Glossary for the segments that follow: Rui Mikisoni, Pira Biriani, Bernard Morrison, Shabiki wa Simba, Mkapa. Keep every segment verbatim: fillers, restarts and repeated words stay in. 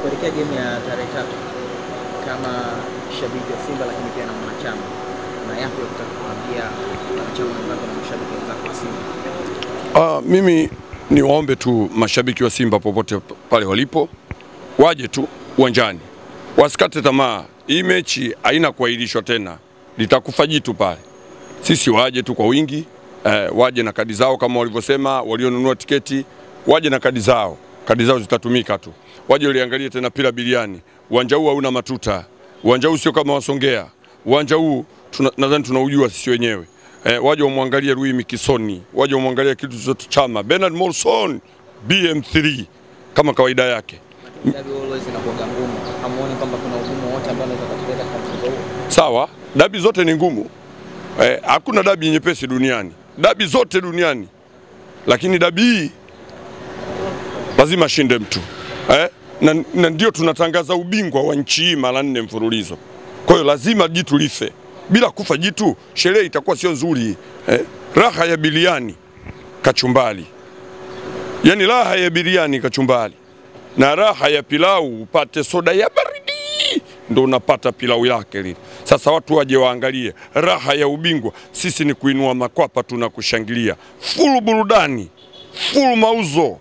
kuelekea game ya tarehe tatu kama shabiki wa Simba, lakini pia na mwanachama, na yapi ya kutaka kuambia wanachama wenzako na mashabiki wenzako wa Simba? Ah, mimi ni waombe tu mashabiki wa Simba popote pale walipo waje tu uwanjani, wasikate tamaa. Hii mechi haina kuahirishwa tena, litakufa jitu pale. Sisi waje tu kwa wingi, eh, waje na kadi zao kama walivyosema walionunua tiketi, waje na kadi zao. Kadi zao zitatumika tu. Waje uliangalie tena pila biliani. Uwanja huu hauna matuta. Uwanja huu sio kama Wasongea. Uwanja huu nadhani tunaujua sisi wenyewe. Eh, waje muangalie Rui Mikisoni, waje muangalie kitu zote chama, Bernard Morrison, B M three kama kawaida yake. Dabi always inakuwa ngumu. Hamuoni kwamba kuna ugumu wote ambao unaweza kutuleta katika mchezo huu? Sawa, dabi zote ni ngumu. Eh, hakuna dabi nyepesi duniani. Dabi zote duniani. Lakini dabi lazima shinde mtu. Eh? Na, na ndio tunatangaza ubingwa wa nchi mara nne mfululizo. Kwa hiyo lazima jitu life. Bila kufa jitu, sherehe itakuwa sio nzuri. Eh? Raha ya biliani kachumbali. Yaani raha ya biliani kachumbali. Na raha ya pilau upate soda ya baridi ndio unapata pilau yake lile. Sasa watu waje waangalie raha ya ubingwa. Sisi ni kuinua makwapa, tunakushangilia. Full burudani, full mauzo,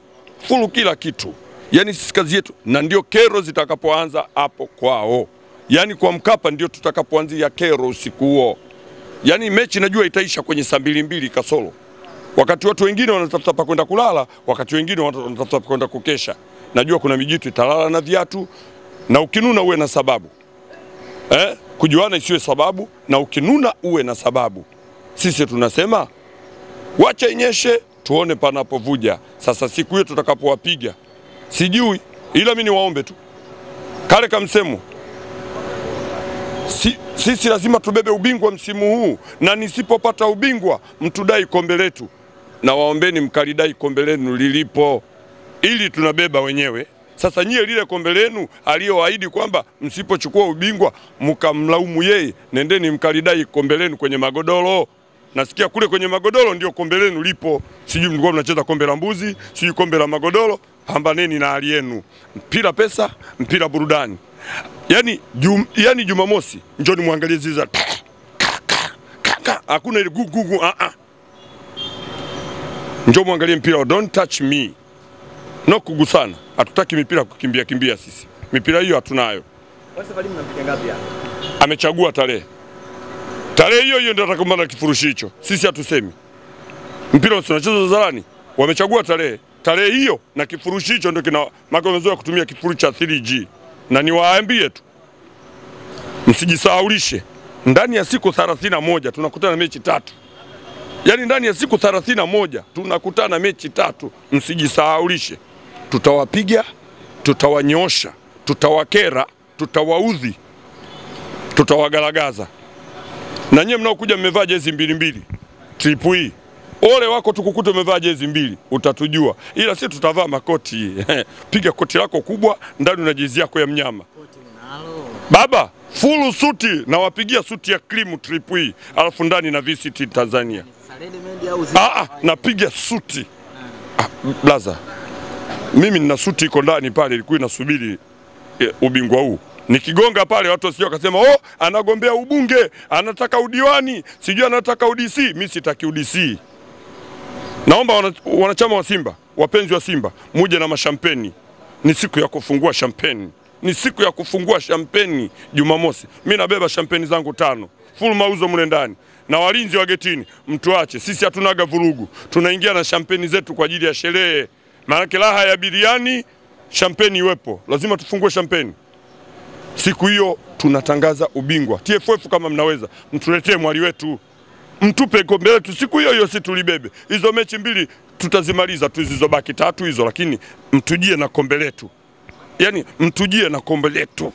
full kila kitu. Yaani sisi kazi yetu, na ndio kero zitakapoanza hapo kwao. Yaani kwa Mkapa ndio tutakapoanzia kero usiku huo. Yaani mechi najua itaisha kwenye saa mbili kasoro. Wakati watu wengine wanatafuta pa kwenda kulala, wakati wengine wanatafuta pa kwenda kukesha. Najua kuna mijitu italala na viatu, na ukinuna uwe na sababu. Eh? Kujuana isiwe sababu, na ukinuna uwe na sababu. Sisi tunasema wacha inyeshe tuone panapovuja. Sasa siku hiyo tutakapowapiga sijui, ila mimi niwaombe tu. Kale kamsemo si, sisi lazima tubebe ubingwa msimu huu, na nisipopata ubingwa mtudai kombe letu. Na waombeni mkalidai kombe lenu lilipo, ili tunabeba wenyewe. Sasa nyie lile kombe lenu aliyoahidi kwamba msipochukua ubingwa mkamlaumu yeye, nendeni mkalidai kombe lenu kwenye magodoro. Nasikia kule kwenye magodoro ndio kombe lenu lipo. Sijui mlikuwa mnacheza kombe la mbuzi, sijui kombe la magodoro. Pambaneni na hali yenu. Mpira pesa, mpira burudani. Yaani jum, yani Jumamosi njoni muangalie ziza. Hakuna ile gugugu a a. Njoo muangalie mpira, don't touch me. No kugusana. Hatutaki mipira kukimbia kimbia sisi. Mipira hiyo hatunayo. Sasa bali mnampiga ngapi hapa? Amechagua tarehe. Tarehe hiyo hiyo ndio atakumbana kifurushi hicho. Sisi hatusemi. Mpira unachezwa zarani. Wamechagua tarehe. Tarehe hiyo na kifurushi hicho ndio kina magomezo ya kutumia kifurushi cha three G. Na niwaambie tu, msijisahaulishe. Ndani ya siku thelathini na moja tunakutana mechi tatu. Yaani ndani ya siku thelathini na moja tunakutana mechi tatu. Msijisahaulishe. Tutawapiga, tutawanyosha, tutawakera, tutawaudhi, tutawagaragaza. Na nyie mnaokuja mmevaa jezi mbili mbili tripu hii, ole wako tukukuta umevaa jezi mbili, utatujua. Ila sisi tutavaa makoti. Piga koti lako kubwa ndani na jezi yako ya mnyama. Koti nalo. Baba, full suti, na wapigia suti ya krimu tripu hii, alafu ndani na visit Tanzania. Ah, napiga suti. Ah, blaza. Mimi nina suti iko ndani pale, ilikuwa inasubiri e, ubingwa huu. Nikigonga pale watu sio wakasema oh, anagombea ubunge, anataka udiwani, sijui anataka U D C. Mimi sitaki U D C. Naomba wanachama wa Simba, wapenzi wa Simba, muje na mashampeni. Ni siku ya kufungua champagne. Ni siku ya kufungua champagne Jumamosi. Mimi nabeba champagne zangu tano. Full mauzo mle ndani. Na walinzi wa getini, mtuache. Sisi hatunaga vurugu. Tunaingia na champagne zetu kwa ajili ya sherehe. Maana raha ya biliani, champagne iwepo. Lazima tufungue champagne. Siku hiyo tunatangaza ubingwa. T F F kama mnaweza, mtuletee mwali wetu. Mtupe kombe letu siku hiyo hiyo, si tulibebe. Hizo mechi mbili tutazimaliza tu, zilizobaki tatu hizo, lakini mtujie na kombe letu. Yaani mtujie na kombe letu.